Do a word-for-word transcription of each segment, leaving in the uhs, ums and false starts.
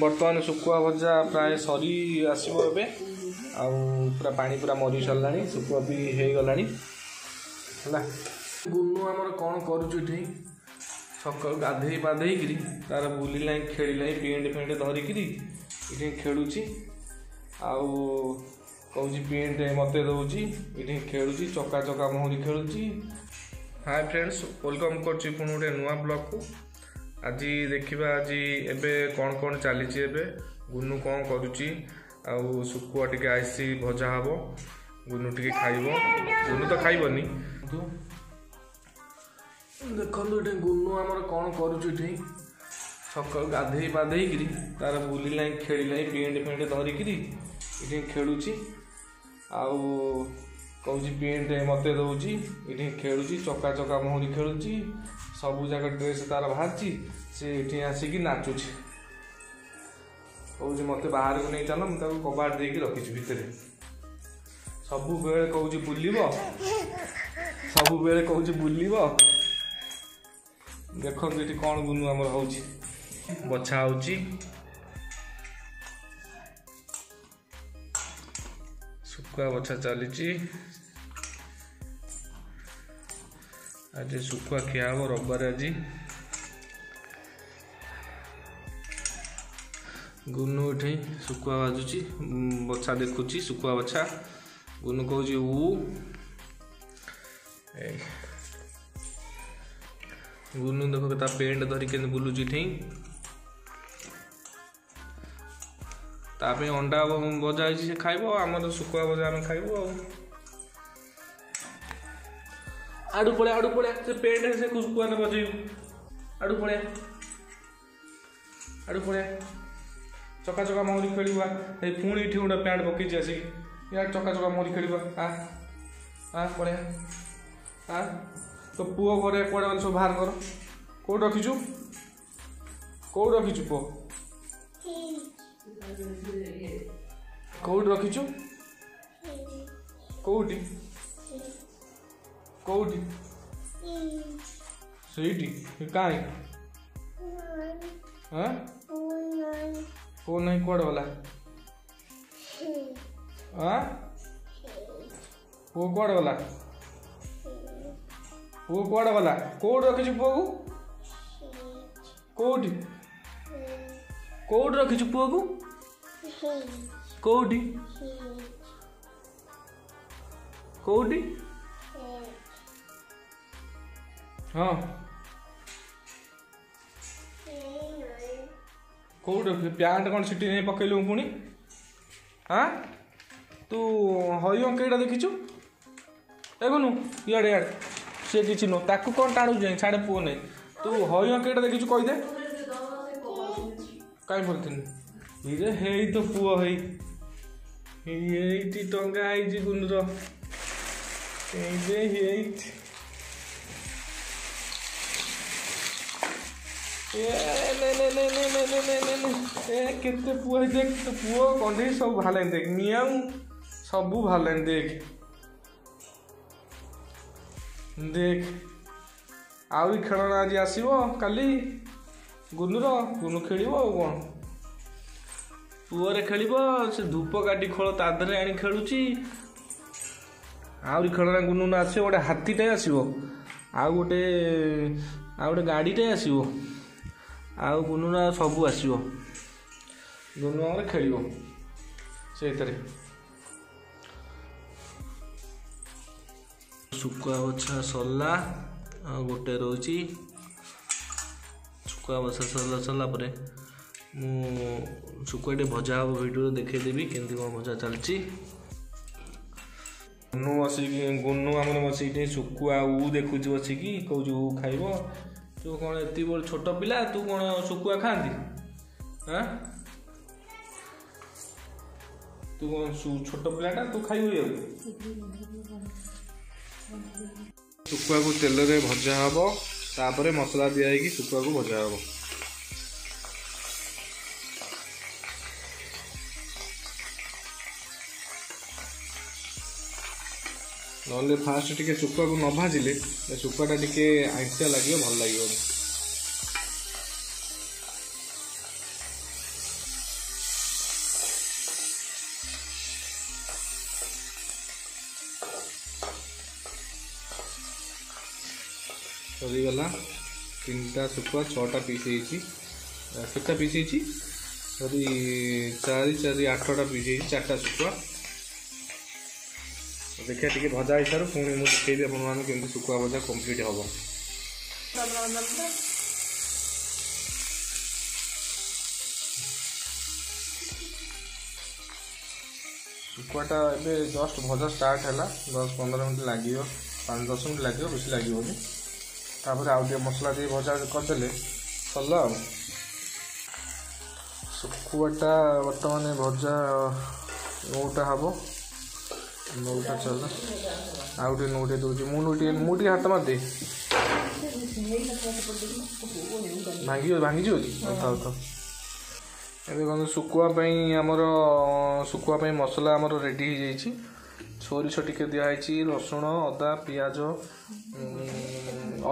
बर्तमान सुकुआ भजा प्राय सरी आसो ए पूरा पानी पूरा मरी सरला सुकुआ भी हो गला गुनु आमर कौन करुच्छी सका गाधे पाधे कि तार बुलला खेलला पेंट फेंट धरिकी ये खेलुची आउ कौन पेंट मत दौर ये खेलुची चका चका मुहरी खेलुची। हाय फ्रेंड्स वेलकम कर गोटे नुआ ब्लॉग को आज देखा आज एबे कौन कौन चली गुनु कौन करुच्ची आउ सुकुआ टे आईसी भजा हे गुनु टे खाइब गुनु तो खाइबनी देखो ये गुनु आमर कौन करुच्छी सका गाधे पाधे कि तार बुलला खेलला पेंट फेंट धरिकी ये खेलुची आउ कौन पेंट मत दौर ये खेलुची चका चका मुहरी खेलुची सबू जाक ड्रेस तार बाहरी सी ये आसिकी नाचुची कौन मत बाहर को नहीं चल मुझे कबाट दे रखी भितर सबू बेले कौन बुलब सबू बेले कौन बुलब देखो ये कौन गुनु आमर हो बछा हो सुखुआ बछा चली आज सुखुआ खिया हे रविवार आज गुनु उठे सुखुआ बाजुची बछा देखुची सुखुआ बछा गुनु कौच ऊ गुनु देखो ता पेंट धरिके बुलुची ठी तापे अंडा बजा से खाइब आमर सुकुआ भजा आम खाइब आड़ू पड़े आड़ू पड़े से पेंट से सुकुआ ने बजे आड़ू पड़े आड़ू पड़े चका चका महरी खेलवा पुणी इटी गोटे पैंट पकई आसिक यार चका चका महरी खेलवा आ आ पड़े आ तो पुओ घरे कड़े गल सब बाहर कर कौ रखीचु कौ रखीचु पु कौ रखीचु कौटी कौटी सही कहीं कौ नहीं कौड़ वाला पु कौड़ वाला वो कौड़ वाला कौड़ रखी पुआ को कौटी कौड़ रखी पुआ को कौटी कौटी हाँ कौड़ प्यांट कौन सीटी नहीं पकड़ू पुणी हाँ तू हरिओं कईटा देखीचु एगुनु यार यार से किसी नो ताकू कौन टाणु छाड़े पुओ नहीं तू हरिओं कईटा देखीचु कहीदे कहीं बोलते हे तो पुओ हई टंगा आई गुनुर के पुओ देख तो पुओ कंधे सब भाला देख मियाऊ सबू भाला देख देख आई खेलना आज आसो काली गुनुर गुनु खेल कौन पुआरे खेल से धूप काटी खोल तादे आनी खेलुची आहरी खेलना गुनुन आस गोटे हाथीटे आसो आ गोटे आ गोटे गाड़ीटे आसो आउ गुनुन सबू आसो गुनु आगे खेल से सुकुआ बछा सरला गोटे रोची सुकुआ बछा सरला सरला परे मु सुकुआ टे भजा हे भिडियो देखे देबी केमती कौन भजा चलची गुनु बस गुनु आमने बस सुकुआ ऊ देखु बसिक कौ खाइब तू कौन एत बड़ छोट पिला तू कौन सुकुआ खाती हाँ तू कौन छोट पिलाटा तू खाइबु सुकुआ को तेल रे भजा हे तापर मसला दिया है कि सुकुआ को भजा हे ना फास्ट टे सुकुआ को न भाजिले सुकुआटा टे आईसिया लगे भल लगे सरीगला तीन सुखुआ छटा पीस होता पीस होती सरी चार चार आठटा पीस हो चार सुखुआ देखिए टी भजा हिसाब से पुणी मुझे देखी सुखुआ भजा कम्प्लीट हम सुखुआटा एवं जस्ट भजा स्टार्ट है दस पंद्रह मिनट लगे पाँच दस मिनट लगे बेस लगे तापर आगे मसला दे भजा करदे सरला सुखुआटा बर्तमान भजा नौटा हम नौटा चल आउटे नौटे दूसरी मुटे मुटे हाथ मार दे भांगी भांगी था था एवं सुखुआपाई आमर सुखुआपाई मसला आमर रेडी हो जाइए सोरिष टिके दिखाई रसुण अदा पिज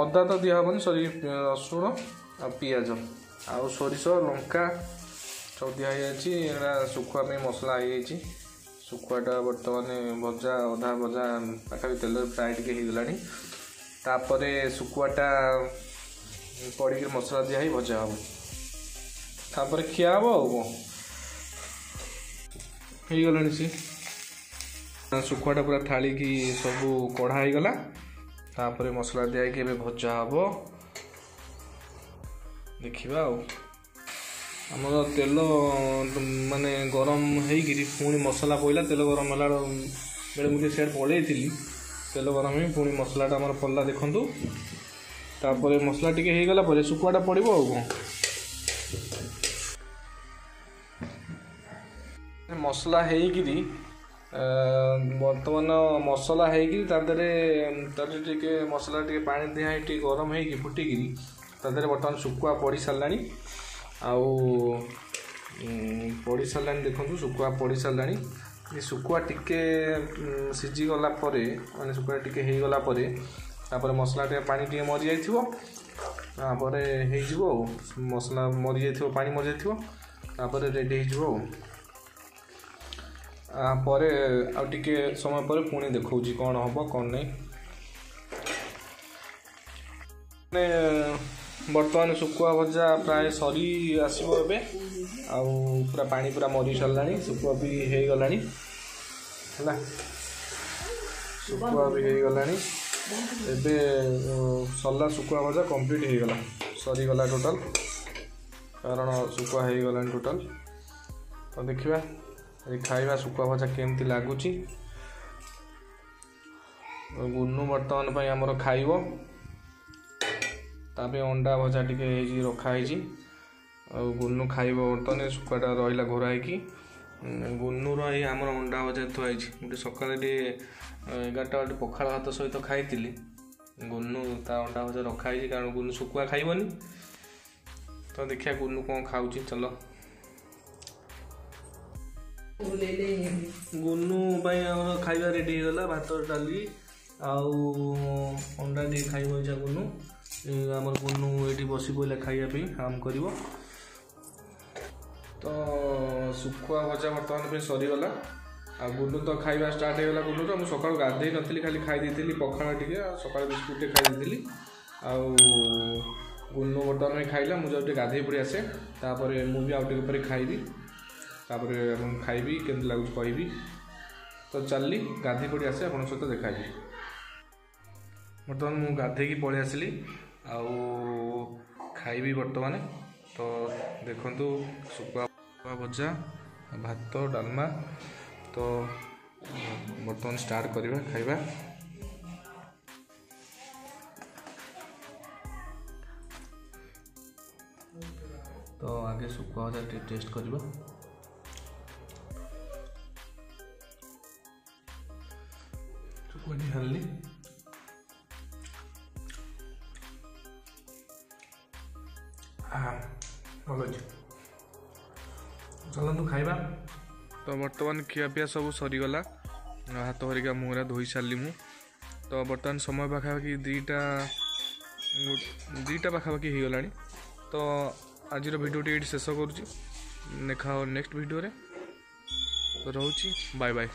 अदा तो दिहबन सरी रसुण आ पिज आ सोरिष लंका सब दिहरा सुखुआपाई मसला हो जाइए सुखुआटा बर्तमान भजा अधा भजा पाखा तेल फ्राए टे होपर सुखुआटा पड़ी मसला दिहाई भजा हम तापर खिया हे कौन सी सुखुआटा पूरा थाली की सब कढ़ा हो गला तापर मसला दिया भजा हम देखा आमर तेल माने गरम होकर पुणी मसला पड़ा तेल गरम है बेले मुझे सीड पड़े तेल गरम हो पुणी मसलाटा आम पड़ा देखूँ तापर मसला टिके हो गला सुखुआटा पड़ो आ कौन मसला होगी बर्तमान मसला होगी टे मसला टे पा दिहाई गरम होगी फुटिकी तेरे बर्तमान सुखुआ पड़ सारा आड़ सारा देखु सुखुआ पड़ सारा सुखुआ टिके सीझी गला मान सुखुआ टिके हो गलापर मसला टे पा मरी जाइए हो मसला मरी जाइए पा मरी जाइए रेडी हो परे आउ टिके समय पर पुणी देखा कौन हम कौन नहीं बर्तमान सुखुआ भजा प्राय सरी आसो ए पूरा पानी पूरा मरी सारा सुखुआ भी हो गला सुखुआ भी हो गला सरला सुखुआ भजा कंप्लीट हो गला सरीगला टोटाल कारण सुखुआ हो गला टोटाल तो देखा खाइबा सुखुआ भजा केमती लगुच गुनु बर्तमान आमर खाइब तापे अंडा भजा टिके रखाई गुनु खाइब बर्तमान सुखुआटा रहा घोरा होगी गुनु रही आमर अंडा भजा थुआई गोटे सकाल एगारटा बजे पखाड़ भात सहित खाई गुनु ता अंडा भजा रखाई कारण गुनु सुखुआ खाइबनी तो देखिया गुनु कौन खाऊँ चलो गुनु खाइबा रेडी हो गला भात डाली आउ अंडा टे खाइब इच्छा गुनु आम गुनु ये बस पड़ा खाइवाई आम कर तो सुखुआ भजा बर्तमान सरीगला आ गुनु तो खाइबा स्टार्ट हो गला गुनु तो मुझे सका गाधे नी खाली खाई पखाड़ टे सका बिस्कुटे खाई आ गुनु बर्तमान खाइला मुझे गाधे पड़ी आसे तापर मुझे आउटे खाइबी तापर खाइबी केमती लगुच कहबी तो चली गाधे पड़ी आसे आप सहित देखा बर्तमान मुझे गाधे की पलि आसली आईबी बर्तमान तो देखु सुखुआ भजा भात डालमा तो बर्तमान स्टार्ट करवा खाइबा तो आगे सुखुआ भजा टेस्ट करवा हल्दी हाँ भल अच्छे चलू खाइबा तो बर्तमान खियापिया सब सरीगला हाथ हरिका मुहरा धोई सारि मु तो बर्तमान समय पाखापाखि दुईटा दुईटा पाखापाखि हो गला तो आज भिडियोटी शेष करुँच देखा नेक्स्ट भिडियो रोची बाय बाय।